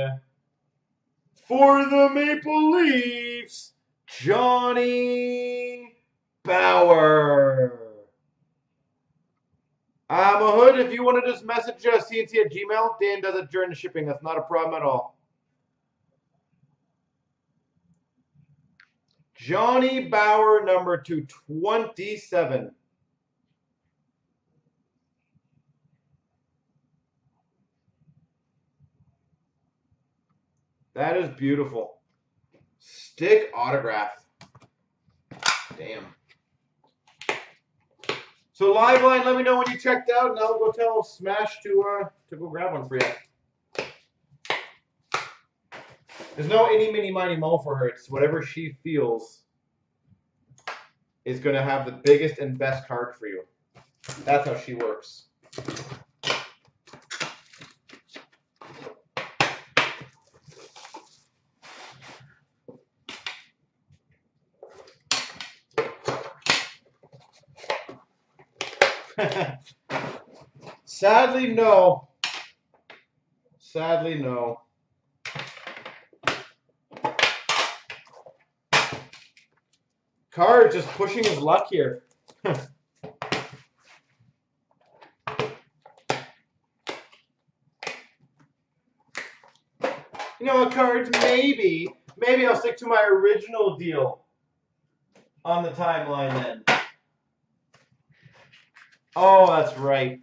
for the Maple Leafs, Johnny Bauer. I'm a hood. If you want to just message us, cnc@gmail.com, Dan does it during the shipping. That's not a problem at all. Johnny Bauer, number 227. That is beautiful. Stick autograph. Damn. So Liveline, let me know when you checked out, and I'll go tell Smash to go grab one for you. There's no any, mini, miny, mo for her. It's whatever she feels is going to have the biggest and best card for you. That's how she works. Sadly, no. Sadly, no. Card just pushing his luck here. You know what, cards? Maybe I'll stick to my original deal on the timeline then. Oh, that's right.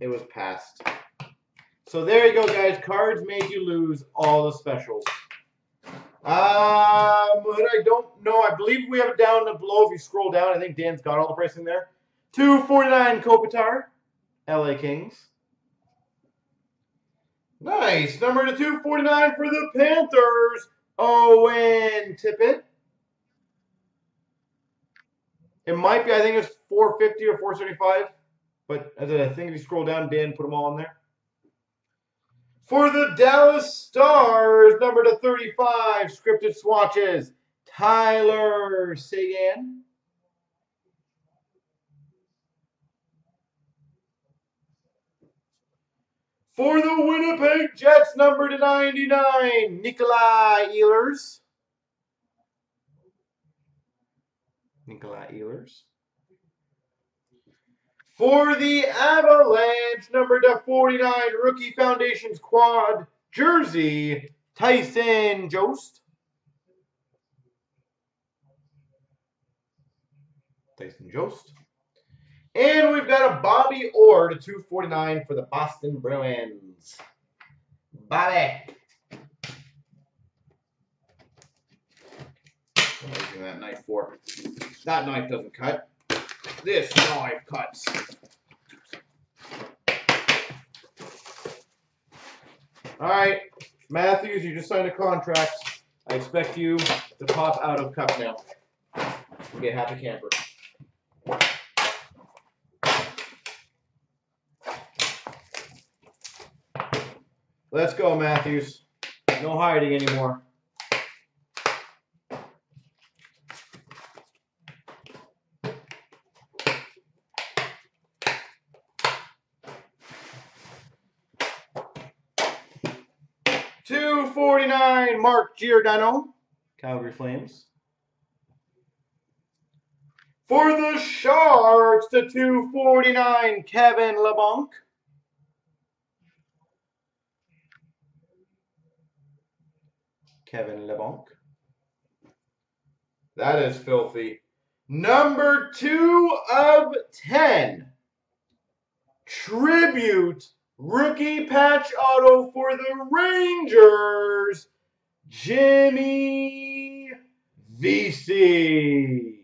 It was passed. So there you go, guys. Cards make you lose all the specials. I don't know. I believe we have it down below. If you scroll down, I think Dan's got all the pricing there. 249 Kopitar, LA Kings. Nice. Number to 249 for the Panthers, Owen Tippett. It might be, I think it's 450 or 475. But as I think if you scroll down, Dan put them all in there. For the Dallas Stars, number to 35, scripted swatches, Tyler Seguin. For the Winnipeg Jets, number to 99, Nikolai Ehlers. For the Avalanche, number to 49, Rookie Foundations Quad Jersey, Tyson Jost. And we've got a Bobby Orr to 249 for the Boston Bruins. Bobby. I'm using that knife for. That knife doesn't cut. This knife cuts. All right, Matthews, you just signed a contract. I expect you to pop out of cup now. Okay, happy camper. Let's go, Matthews. No hiding anymore. Mark Giordano, Calgary Flames. For the Sharks, the 249, Kevin LeBlanc. That is filthy. Number 2 of 10. Tribute rookie patch auto for the Rangers. Jimmy VC.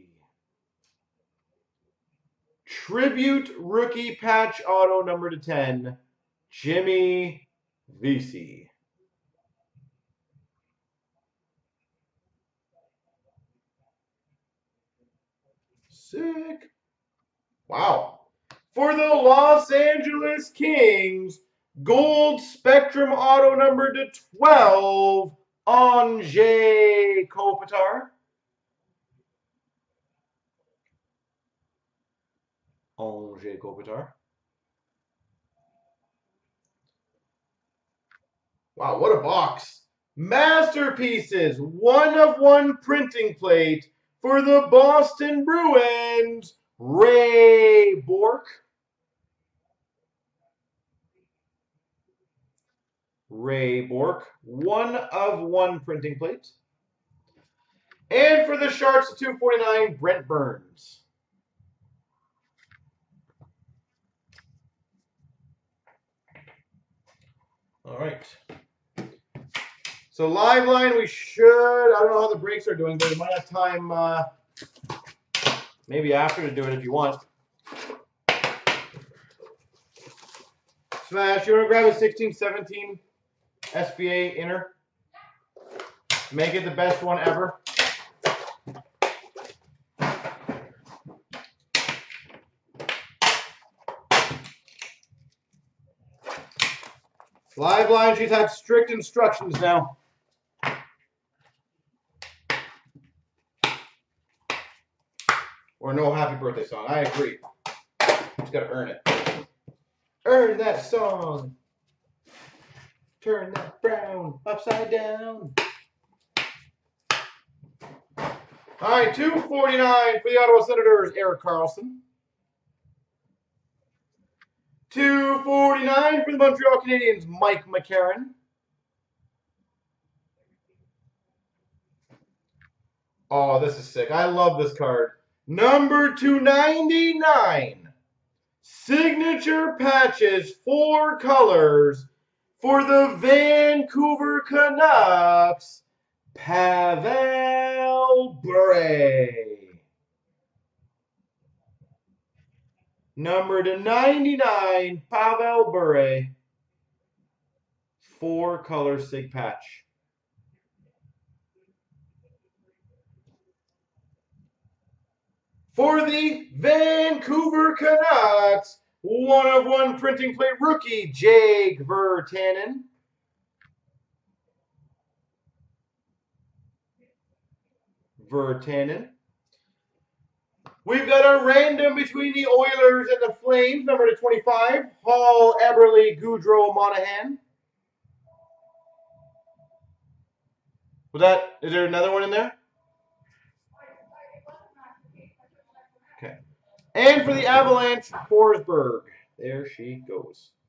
Tribute rookie patch auto number to 10. Jimmy VC. Sick. Wow. For the Los Angeles Kings, Gold Spectrum auto number to 12. Anze Kopitar. Wow, what a box. Masterpieces, 1 of 1 printing plate for the Boston Bruins, Ray Bourque. Ray Bourque, 1 of 1 printing plate. And for the Sharks, 249, Brent Burns. All right. So live line, we should, I don't know how the breaks are doing, but we might have time maybe after to do it if you want. Smash, you want to grab a 16-17? SBA inner. Make it the best one ever. Live line, she's had strict instructions now. Or no happy birthday song. I agree. Just gotta earn it. Earn that song. Turn that brown upside down. All right, 249 for the Ottawa Senators, Erik Karlsson. 249 for the Montreal Canadiens, Mike McCarron. Oh, this is sick. I love this card. Number 299, Signature patches, 4 colors for the Vancouver Canucks, Pavel Bure. Number /99, Pavel Bure. 4 color sig patch. For the Vancouver Canucks, 1/1 printing plate rookie, Jake Virtanen. We've got a random between the Oilers and the Flames, number /25, Hall, Eberle, Goudreau, Monahan. Was that, is there another one in there? And for the Avalanche, Forsberg. There she goes.